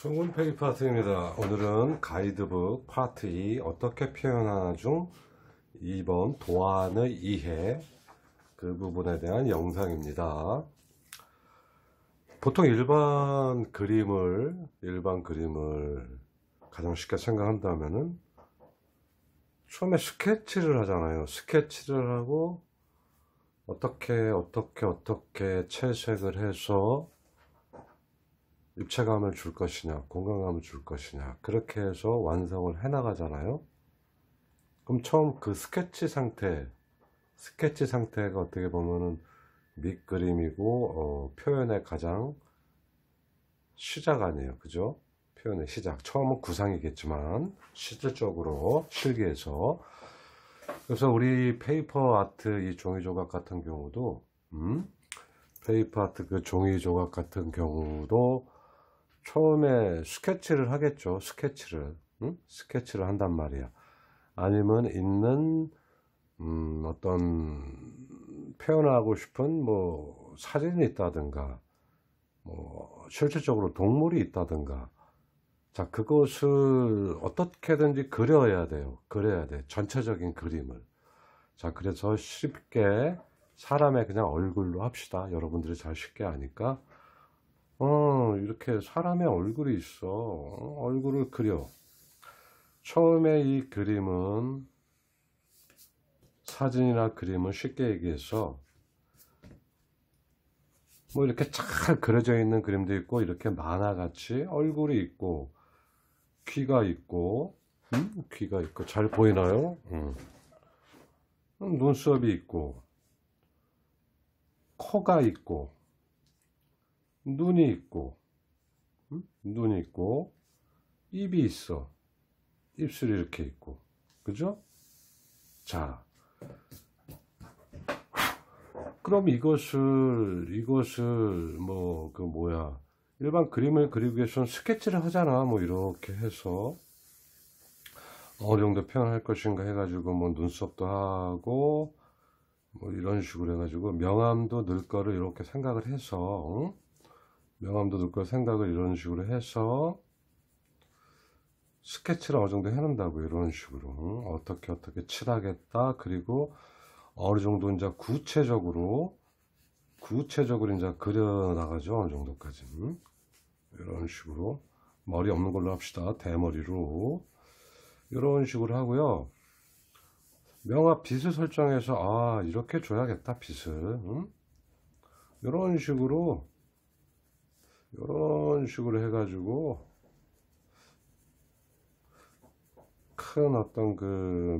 충은 페이퍼 아트입니다. 오늘은 가이드북 파트 2 어떻게 표현하나 중 2번 도안의 이해 그 부분에 대한 영상입니다. 보통 일반 그림을 가장 쉽게 생각한다면은 처음에 스케치를 하잖아요. 스케치를 하고 어떻게 채색을 해서 입체감을 줄 것이냐, 공간감을 줄 것이냐, 그렇게 해서 완성을 해 나가잖아요. 그럼 처음 그 스케치 상태가 어떻게 보면은 밑그림이고 표현의 가장 시작 아니에요, 그죠? 표현의 시작. 처음은 구상이겠지만 실질적으로 실기에서. 그래서 우리 페이퍼 아트 이 종이 조각 같은 경우도 페이퍼 아트 그 종이 조각 같은 경우도 처음에 스케치를 하겠죠. 스케치를 한단 말이야. 아니면 있는 어떤 표현하고 싶은 뭐 사진이 있다든가 뭐 실질적으로 동물이 있다든가, 자, 그것을 어떻게든지 그려야 돼요. 그려야 돼, 전체적인 그림을. 자, 그래서 쉽게 사람의 그냥 얼굴로 합시다. 여러분들이 잘 쉽게 아니까. 이렇게 사람의 얼굴이 있어. 얼굴을 그려. 처음에 이 그림은 사진이나 그림을 쉽게 얘기해서 뭐 이렇게 잘 그려져 있는 그림도 있고 이렇게 만화같이 얼굴이 있고 귀가 있고 귀가 있고 잘 보이나요? 눈썹이 있고 코가 있고 눈이 있고 눈이 있고 입이 있어. 입술이 이렇게 있고, 그죠? 자, 그럼 이것을 뭐 그 뭐야, 일반 그림을 그리기 위해서는 스케치를 하잖아. 뭐 이렇게 해서 어느 정도 표현할 것인가 해가지고 뭐 눈썹도 하고 뭐 이런 식으로 해가지고 명암도 넣을 거를 이렇게 생각을 해서 명암도 넣을 거 생각을 이런 식으로 해서 스케치를 어느 정도 해놓는다고. 이런 식으로 어떻게 칠하겠다. 그리고 어느 정도 이제 구체적으로 이제 그려 나가죠. 어느 정도까지 이런 식으로 머리 없는 걸로 합시다. 대머리로 이런 식으로 하고요. 명암 빛을 설정해서 아 이렇게 줘야겠다 빛을. 이런 식으로 해가지고 큰 어떤 그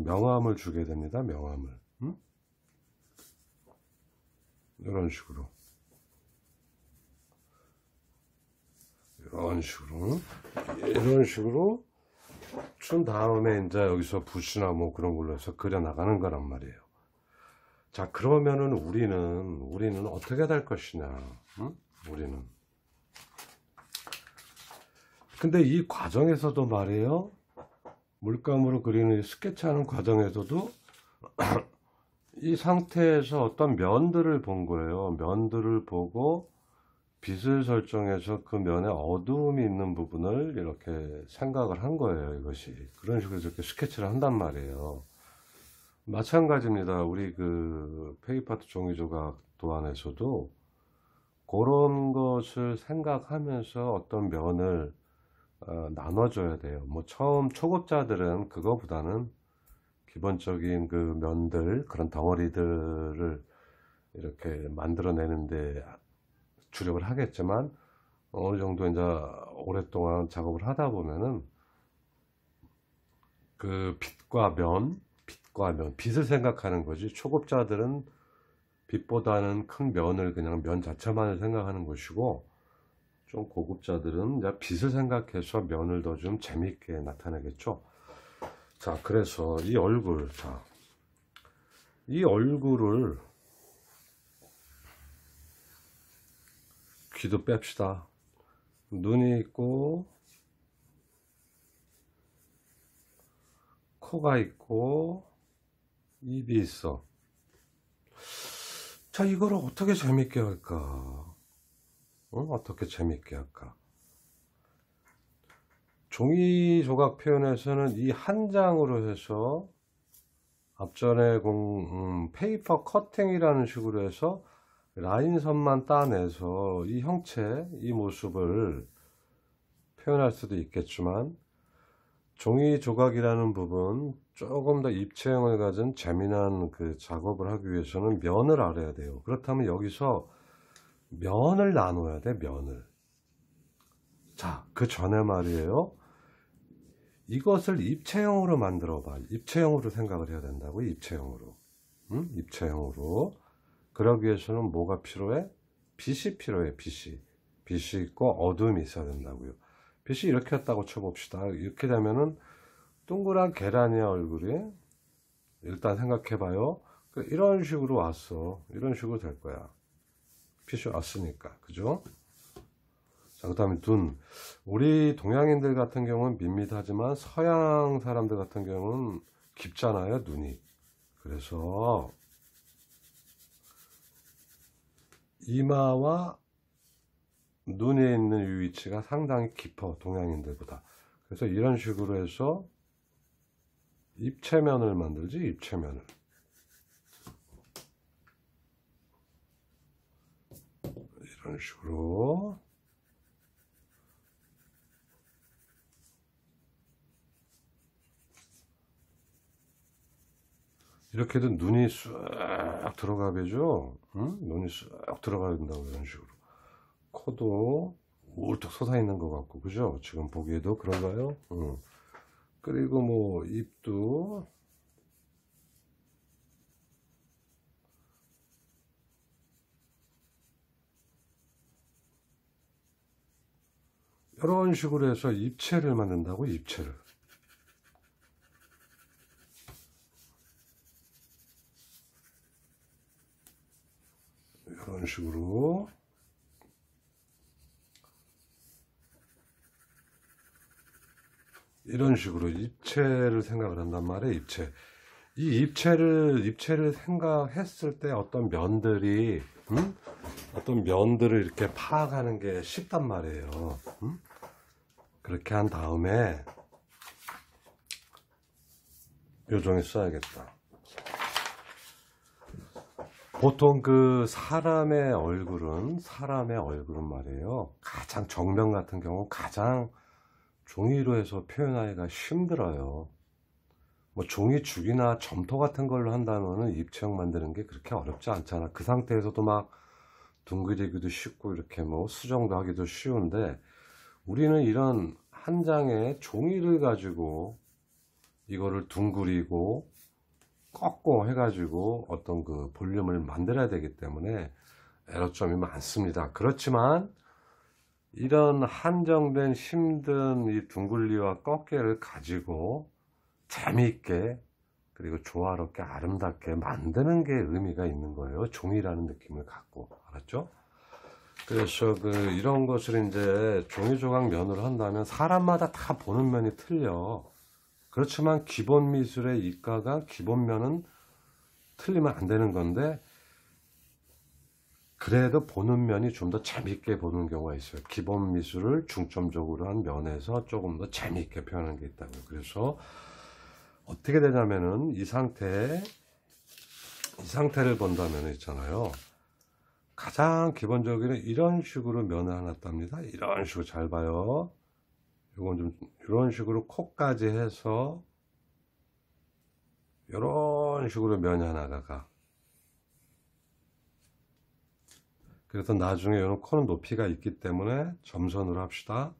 명암을 주게 됩니다. 명암을 이런 식으로 준 다음에 이제 여기서 붓이나 뭐 그런 걸로 해서 그려 나가는 거란 말이에요. 자, 그러면은 우리는 어떻게 될 것이냐. 우리는 근데 이 과정에서도 말이에요, 물감으로 그리는 스케치하는 과정에서도 이 상태에서 어떤 면들을 본 거예요. 면들을 보고 빛을 설정해서 그 면에 어두움이 있는 부분을 이렇게 생각을 한 거예요. 이것이 그런 식으로 이렇게 스케치를 한단 말이에요. 마찬가지입니다. 우리 그 페이퍼 아트 종이조각 도안에서도 그런 것을 생각하면서 어떤 면을 나눠줘야 돼요. 뭐 처음 초급자들은 그거보다는 기본적인 그 면들, 그런 덩어리들을 이렇게 만들어내는데 주력을 하겠지만 어느 정도 이제 오랫동안 작업을 하다 보면은 그 빛과 면, 빛을 생각하는 거지. 초급자들은 빛보다는 큰 면을, 그냥 면 자체만을 생각하는 것이고, 좀 고급자들은 이제 빛을 생각해서 면을 더 좀 재밌게 나타내겠죠. 자, 그래서 이 얼굴, 자, 이 얼굴을 귀도 뺍시다. 눈이 있고 코가 있고 입이 있어. 자, 이걸 어떻게 재밌게 할까? 어떻게 재밌게 할까? 종이 조각 표현에서는 이 한 장으로 해서 앞전에 페이퍼 커팅이라는 식으로 해서 라인선만 따내서 이 형체, 이 모습을 표현할 수도 있겠지만, 종이 조각이라는 부분 조금 더 입체형을 가진 재미난 그 작업을 하기 위해서는 면을 알아야 돼요. 그렇다면 여기서 면을 나눠야 돼. 면을. 자, 그 전에 말이에요, 이것을 입체형으로 만들어 봐. 입체형으로 생각을 해야 된다고. 입체형으로. 응? 입체형으로. 그러기 위해서는 뭐가 필요해? 빛이 필요해. 빛이. 빛이 있고 어둠이 있어야 된다고요. 빛이 이렇게 왔다고 쳐봅시다. 이렇게 되면은 동그란 계란의 얼굴이, 일단 생각해봐요. 이런 식으로 왔어. 이런 식으로 될 거야. 빛이 왔으니까. 그죠? 자, 그 다음에 눈. 우리 동양인들 같은 경우는 밋밋하지만 서양 사람들 같은 경우는 깊잖아요, 눈이. 그래서 이마와 눈에 있는 위치가 상당히 깊어, 동양인들보다. 그래서 이런 식으로 해서 입체면을 만들지. 입체면을. 이런 식으로. 이렇게든 눈이 쑥 들어가겠죠? 응? 눈이 쑥 들어가야 된다고, 이런 식으로. 코도 울뚝 솟아있는 것 같고, 그죠? 지금 보기에도 그런가요? 응. 그리고 뭐, 입도. 이런 식으로 해서 입체를 만든다고, 입체를. 이런 식으로. 이런 식으로 입체를 생각을 한단 말이에요. 입체. 이 입체를 생각했을 때 어떤 면들이, 어떤 면들을 이렇게 파악하는 게 쉽단 말이에요. 그렇게 한 다음에 요정에 써야겠다. 보통 그 사람의 얼굴은 말이에요, 가장 정면 같은 경우 가장 종이로 해서 표현하기가 힘들어요. 뭐 종이죽이나 점토 같은 걸로 한다면은 입체형 만드는 게 그렇게 어렵지 않잖아. 그 상태에서도 막 둥그리기도 쉽고 이렇게 뭐 수정도 하기도 쉬운데, 우리는 이런 한 장의 종이를 가지고 이거를 둥그리고 꺾고 해가지고 어떤 그 볼륨을 만들어야 되기 때문에 애로점이 많습니다. 그렇지만 이런 한정된 힘든 이 둥글리와 꺾기를 가지고 재미있게 그리고 조화롭게 아름답게 만드는 게 의미가 있는 거예요. 종이라는 느낌을 갖고. 알았죠? 그래서 그 이런 것을 이제 종이조각 면으로 한다면 사람마다 다 보는 면이 틀려. 그렇지만 기본 미술의 이과가 기본면은 틀리면 안 되는 건데, 그래도 보는 면이 좀 더 재미있게 보는 경우가 있어요. 기본 미술을 중점적으로 한 면에서 조금 더 재미있게 표현한 게 있다고요. 그래서 어떻게 되냐면은 이 상태를 본다면 있잖아요, 가장 기본적인 이런 식으로 면을 하나 땁니다. 이런 식으로. 잘 봐요. 이건 좀 이런 식으로 코까지 해서 이런 식으로 면이 하나가 가. 그래서 나중에 이런 코는 높이가 있기 때문에 점선으로 합시다.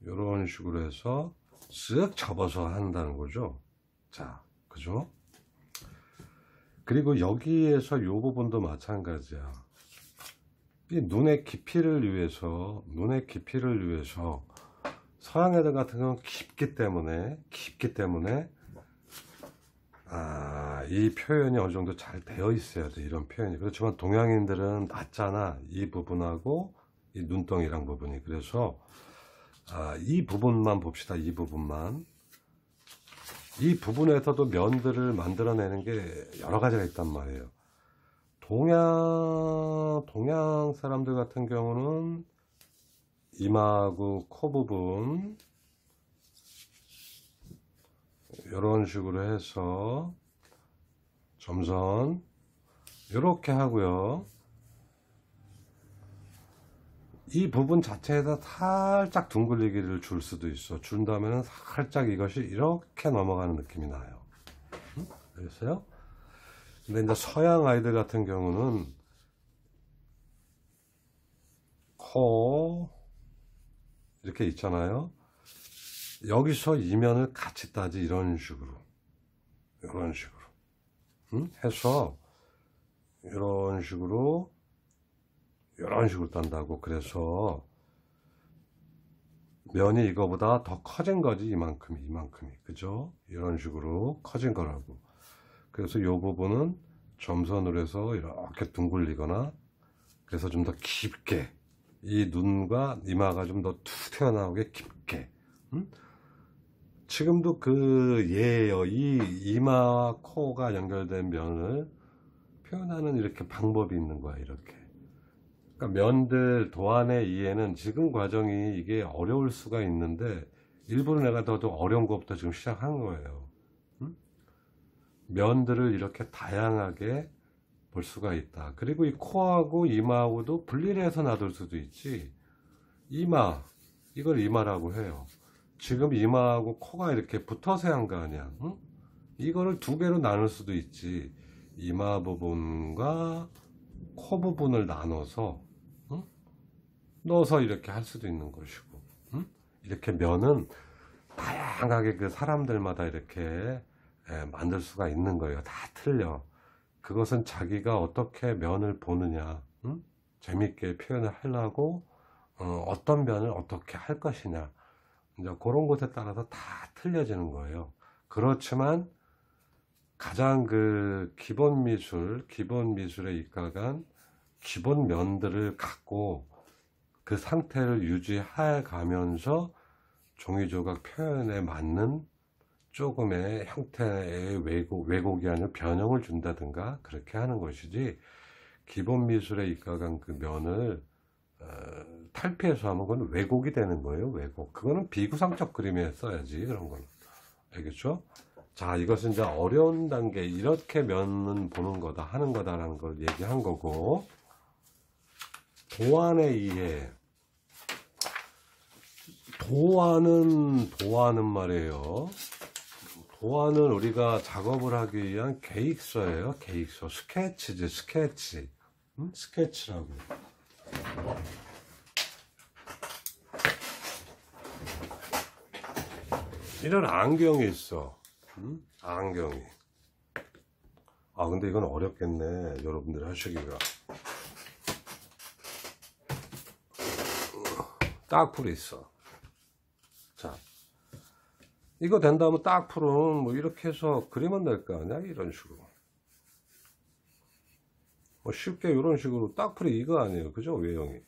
이런 식으로 해서 쓱 접어서 한다는 거죠. 자, 그죠? 그리고 여기에서 요 부분도 마찬가지야. 이 눈의 깊이를 위해서 서양 애들 같은 경우는 깊기 때문에 이 표현이 어느 정도 잘 되어 있어야 돼, 이런 표현이. 그렇지만 동양인들은 낮잖아, 이 부분하고 이 눈덩이랑 부분이. 그래서 이 부분만 봅시다. 이 부분만. 이 부분에서도 면들을 만들어내는 게 여러 가지가 있단 말이에요. 동양 사람들 같은 경우는 이마하고 코 부분, 이런 식으로 해서 점선 이렇게 하고요. 이 부분 자체에다 살짝 둥글리기를 줄 수도 있어. 준 다음에는 살짝 이것이 이렇게 넘어가는 느낌이 나요. 알겠어요? 근데 이제 서양 아이들 같은 경우는 코 이렇게 있잖아요. 여기서 이면을 같이 따지. 이런 식으로, 이런 식으로 해서 이런 식으로, 이런 식으로 딴다고. 그래서 면이 이거보다 더 커진 거지. 이만큼이, 이만큼이, 그죠? 이런 식으로 커진 거라고. 그래서 요 부분은 점선으로 해서 이렇게 둥글리거나, 그래서 좀 더 깊게 이 눈과 이마가 좀 더 툭 튀어나오게 깊게. 지금도 그 예예요. 이 이마 코가 연결된 면을 표현하는 이렇게 방법이 있는 거야, 이렇게. 그러니까 면들 도안의 이해는 지금 과정이 이게 어려울 수가 있는데, 일부러 내가 더 어려운 것부터 지금 시작한 거예요. 면들을 이렇게 다양하게 볼 수가 있다. 그리고 이 코하고 이마하고도 분리를 해서 놔둘 수도 있지. 이마, 이걸 이마라고 해요. 지금 이마하고 코가 이렇게 붙어서 한 거 아니야. 응? 이거를 두 개로 나눌 수도 있지. 이마 부분과 코 부분을 나눠서, 응? 넣어서 이렇게 할 수도 있는 것이고. 응? 이렇게 면은 다양하게 그 사람들마다 이렇게 만들 수가 있는 거예요. 다 틀려. 그것은 자기가 어떻게 면을 보느냐, 응? 재밌게 표현을 하려고 어떤 면을 어떻게 할 것이냐, 이제 그런 것에 따라서 다 틀려지는 거예요. 그렇지만 가장 그 기본 미술, 기본 미술에 입각한 기본 면들을 갖고 그 상태를 유지해 가면서 종이조각 표현에 맞는 조금의 형태의 왜곡이 아니라 변형을 준다든가 그렇게 하는 것이지, 기본 미술에 입각한 그 면을 탈피해서 하면 그건 왜곡이 되는 거예요. 왜곡. 그거는 비구상적 그림에 써야지, 그런 건. 알겠죠? 자, 이것은 이제 어려운 단계, 이렇게 면은 보는 거다, 하는 거다라는 걸 얘기한 거고, 도안의 이해. 도안은 말이에요. 도안은 우리가 작업을 하기 위한 계획서예요. 계획서. 스케치지, 스케치. 응? 스케치라고. 이런 안경이 있어. 응? 안경이. 아, 근데 이건 어렵겠네, 여러분들 하시기가. 딱 풀이 있어. 자, 이거 된다면 딱 풀은 뭐 이렇게 해서 그리면 될 거 아니야? 이런 식으로. 뭐 쉽게 이런 식으로 딱 풀이 이거 아니에요, 그죠? 외형이.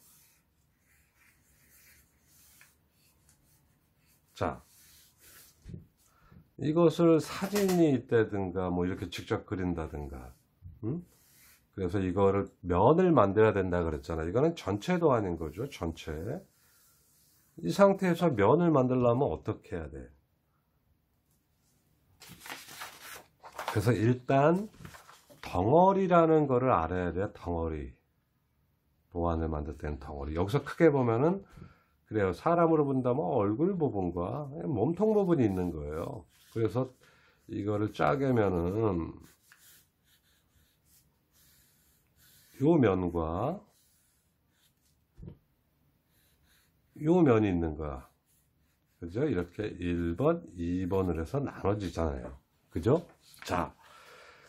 자, 이것을 사진이 있다든가 뭐 이렇게 직접 그린다든가, 응? 그래서 이거를 면을 만들어야 된다 그랬잖아. 이거는 전체 도안인 거죠, 전체. 이 상태에서 면을 만들려면 어떻게 해야 돼? 그래서 일단 덩어리라는 거를 알아야 돼. 덩어리. 도안을 만들 때는 덩어리. 여기서 크게 보면은 그래요. 사람으로 본다면 얼굴 부분과 몸통 부분이 있는 거예요. 그래서 이거를 짜게면은 요 면과 요 면이 있는 거야. 그죠? 이렇게 1번, 2번을 해서 나눠지잖아요. 그죠? 자,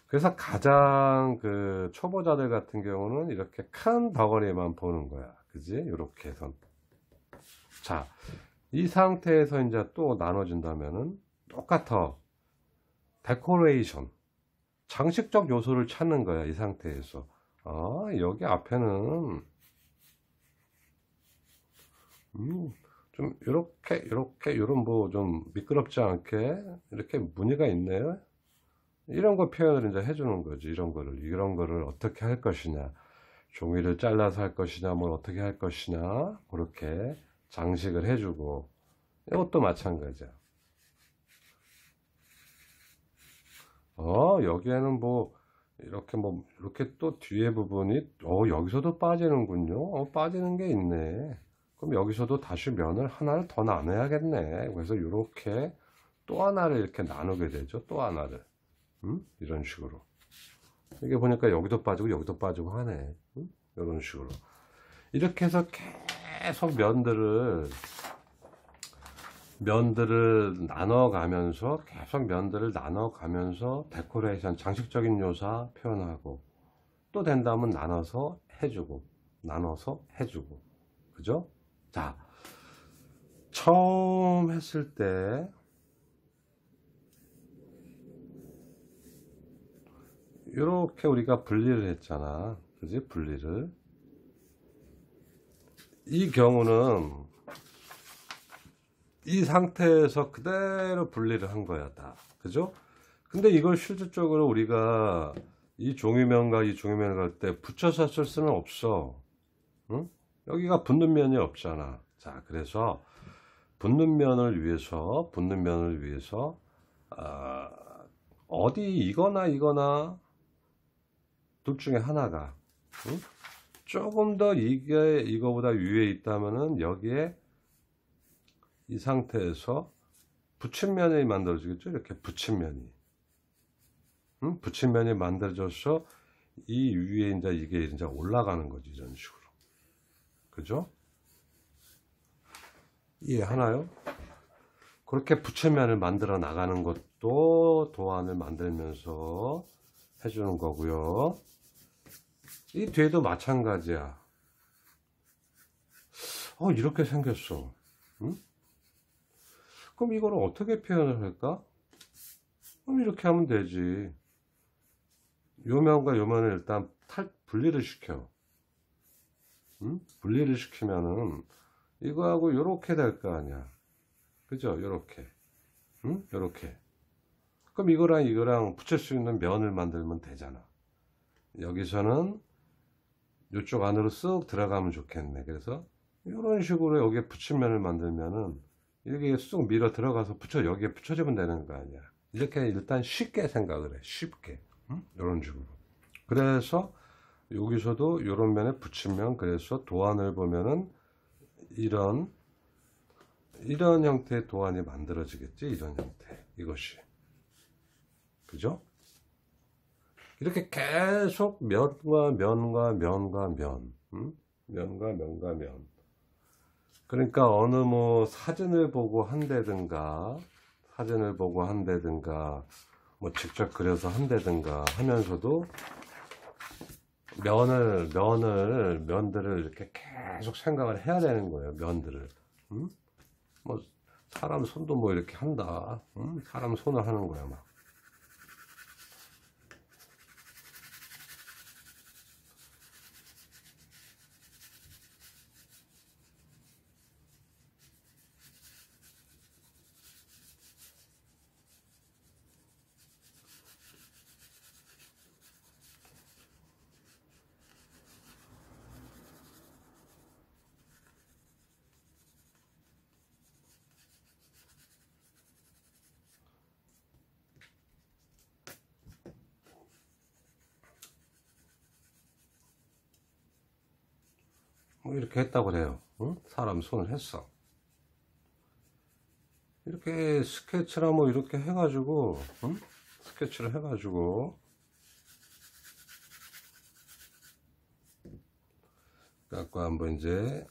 그래서 가장 그 초보자들 같은 경우는 이렇게 큰 덩어리만 보는 거야. 그지? 이렇게 해서. 자, 이 상태에서 이제 또 나눠진다면은 똑같아. 데코레이션. 장식적 요소를 찾는 거야, 이 상태에서. 아, 여기 앞에는 좀 요렇게 요런 뭐 좀 미끄럽지 않게 이렇게 무늬가 있네요. 이런 거 표현을 이제 해주는 거지. 이런 거를 어떻게 할 것이냐, 종이를 잘라서 할 것이냐, 뭘 어떻게 할 것이냐, 그렇게 장식을 해주고. 이것도 마찬가지야. 여기에는 뭐 이렇게 뭐 이렇게 또 뒤에 부분이 여기서도 빠지는군요. 빠지는 게 있네. 그럼 여기서도 다시 면을 하나를 더 나눠야겠네. 그래서 이렇게 또 하나를 이렇게 나누게 되죠. 또 하나를 이런 식으로. 이게 보니까 여기도 빠지고 여기도 빠지고 하네. 이런 식으로 이렇게 해서 계속 면들을 나눠가면서 계속 면들을 나눠가면서 데코레이션 장식적인 묘사 표현하고 또 된다면 나눠서 해주고 나눠서 해주고 그죠? 자, 처음 했을 때 이렇게 우리가 분리를 했잖아, 그지? 분리를 이 경우는 이 상태에서 그대로 분리를 한 거야, 다. 그죠? 근데 이걸 실질적으로 우리가 이 종이면과 이 종이면을 갈 때 붙여서 쓸 수는 없어. 응? 여기가 붙는 면이 없잖아. 자, 그래서 붙는 면을 위해서, 어디 이거나, 둘 중에 하나가, 응? 조금 더 이게, 이거보다 위에 있다면은 여기에 이 상태에서 붙임면이 만들어지겠죠? 이렇게 붙임면이. 응? 붙임면이 만들어져서 이 위에 이제 이게 이제 올라가는 거지, 이런 식으로. 그죠? 이해하나요? 그렇게 붙임면을 만들어 나가는 것도 도안을 만들면서 해주는 거고요. 이 뒤에도 마찬가지야. 이렇게 생겼어. 응? 그럼 이걸 어떻게 표현을 할까? 그럼 이렇게 하면 되지. 요면과 요면을 일단 분리를 시켜. 응? 분리를 시키면은 이거하고 요렇게 될 거 아니야. 그죠? 요렇게. 응? 요렇게. 그럼 이거랑 이거랑 붙일 수 있는 면을 만들면 되잖아. 여기서는 요쪽 안으로 쓱 들어가면 좋겠네. 그래서 요런 식으로 여기에 붙임면을 만들면은 이렇게 쑥 밀어 들어가서 여기에 붙여주면 되는 거 아니야. 이렇게 일단 쉽게 생각을 해. 쉽게. 응? 이런 식으로. 그래서 여기서도 이런 면에 붙이면, 그래서 도안을 보면은 이런 형태의 도안이 만들어지겠지. 이런 형태. 이것이. 그죠? 이렇게 계속 면과 면. 응? 면과 면. 그러니까 어느 뭐 사진을 보고 한다든가 뭐 직접 그려서 한다든가 하면서도 면들을 이렇게 계속 생각을 해야 되는 거예요. 면들을. 응? 뭐 사람 손도 뭐 이렇게 한다. 응? 사람 손을 하는 거야, 막. 이렇게 했다고 그래요. 응? 사람 손을 했어. 이렇게 스케치나 뭐 이렇게 해가지고, 응? 스케치를 해가지고, 갖고 한번 이제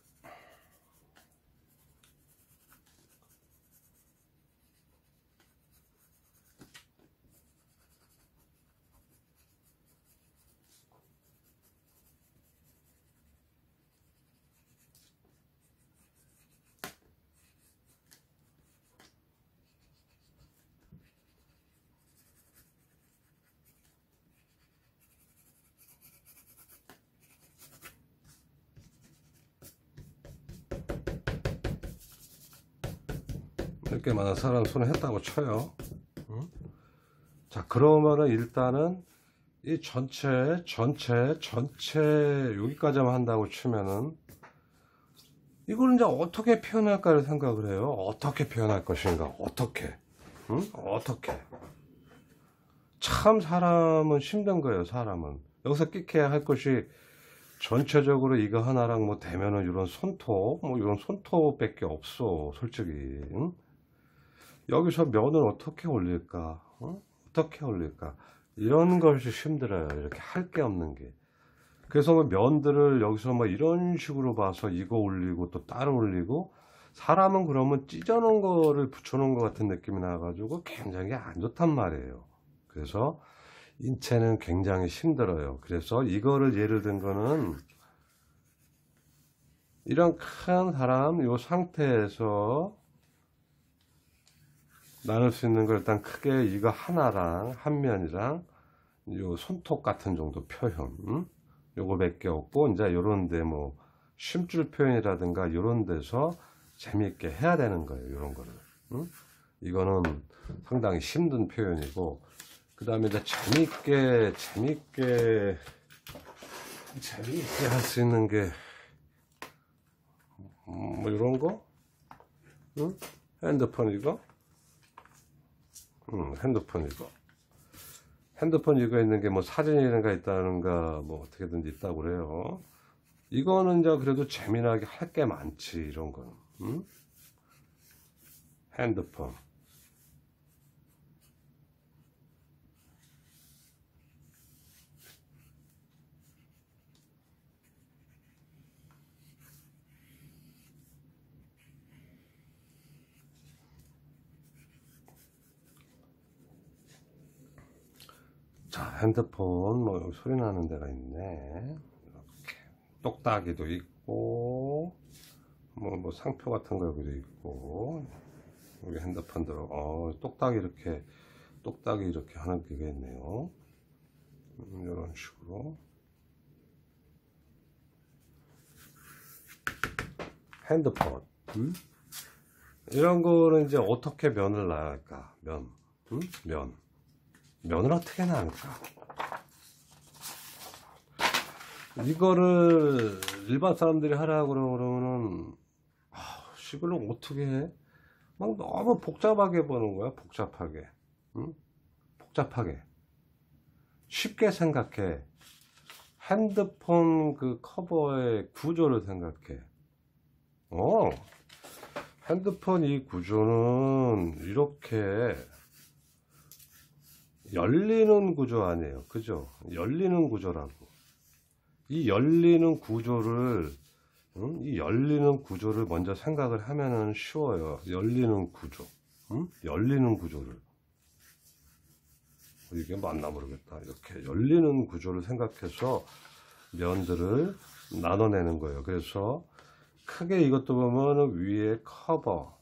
이렇게 많은 사람 손을 했다고 쳐요. 응? 자, 그러면은 일단은 이 전체 여기까지만 한다고 치면은 이걸 이제 어떻게 표현할까를 생각을 해요. 어떻게 표현할 것인가? 어떻게? 응? 어떻게? 참 사람은 힘든 거예요. 사람은 여기서 끽해야 할 것이 전체적으로 이거 하나랑 뭐 되면은 이런 손톱 뭐 이런 손톱 밖에 없어 솔직히. 응? 여기서 면은 어떻게 올릴까, 어? 어떻게 올릴까, 이런 것이 힘들어요. 이렇게 할 게 없는 게. 그래서 뭐 면들을 여기서 뭐 이런 식으로 봐서 이거 올리고 또 따로 올리고, 사람은 그러면 찢어 놓은 거를 붙여 놓은 것 같은 느낌이 나 가지고 굉장히 안 좋단 말이에요. 그래서 인체는 굉장히 힘들어요. 그래서 이거를 예를 든 거는 이런 큰 사람 요 상태에서 나눌 수 있는 걸 일단 크게 이거 하나랑 한 면이랑 요 손톱 같은 정도 표현, 요거 밖에 없고, 이제 요런데 뭐 심줄 표현이라든가 요런 데서 재미있게 해야 되는 거예요. 요런 거를. 응? 이거는 상당히 힘든 표현이고, 그 다음에 이제 재미있게 할 수 있는 게 뭐 요런 거? 응? 핸드폰 이거? 핸드폰 이거. 핸드폰 이거 있는 게 뭐 사진이라든가 있다는가 뭐 어떻게든지 있다고 그래요. 이거는 이제 그래도 재미나게 할 게 많지, 이런 거는. 응? 핸드폰. 자, 핸드폰 뭐 여기 소리 나는 데가 있네. 이렇게 똑딱이도 있고 뭐 상표 같은 거 여기도 있고, 여기 핸드폰 들어 똑딱이 이렇게 하는 게 있네요. 이런 식으로 핸드폰. 이런 거는 이제 어떻게 면을 놔야 할까? 면, 면을 어떻게 나눌까? 이거를 일반 사람들이 하라고 그러면은, 이걸로 어떻게 해? 막 너무 복잡하게 보는 거야. 복잡하게. 응? 복잡하게. 쉽게 생각해. 핸드폰 그 커버의 구조를 생각해. 핸드폰 이 구조는 이렇게 열리는 구조 아니에요. 그죠? 열리는 구조라고. 이 열리는 구조를, 이 열리는 구조를 먼저 생각을 하면은 쉬워요. 열리는 구조. 열리는 구조를. 이게 맞나 모르겠다. 이렇게 열리는 구조를 생각해서 면들을 나눠내는 거예요. 그래서 크게 이것도 보면은 위에 커버,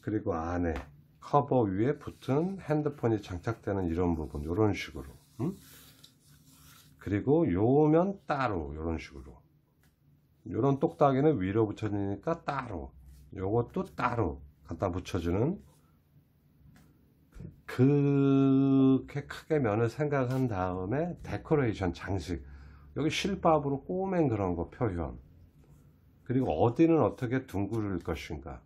그리고 안에 커버 위에 붙은 핸드폰이 장착되는 이런 부분, 이런 식으로. 그리고 요면 따로, 요런 식으로. 요런 똑딱이는 위로 붙여지니까 따로, 요것도 따로 갖다 붙여주는, 그렇게 크게 면을 생각한 다음에 데코레이션, 장식, 여기 실밥으로 꼬맨 그런 거 표현, 그리고 어디는 어떻게 둥그릴 것인가,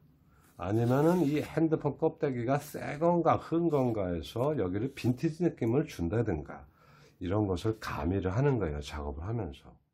아니면은 이 핸드폰 껍데기가 새 건가 흔 건가 해서 여기를 빈티지 느낌을 준다든가, 이런 것을 가미를 하는 거예요. 작업을 하면서.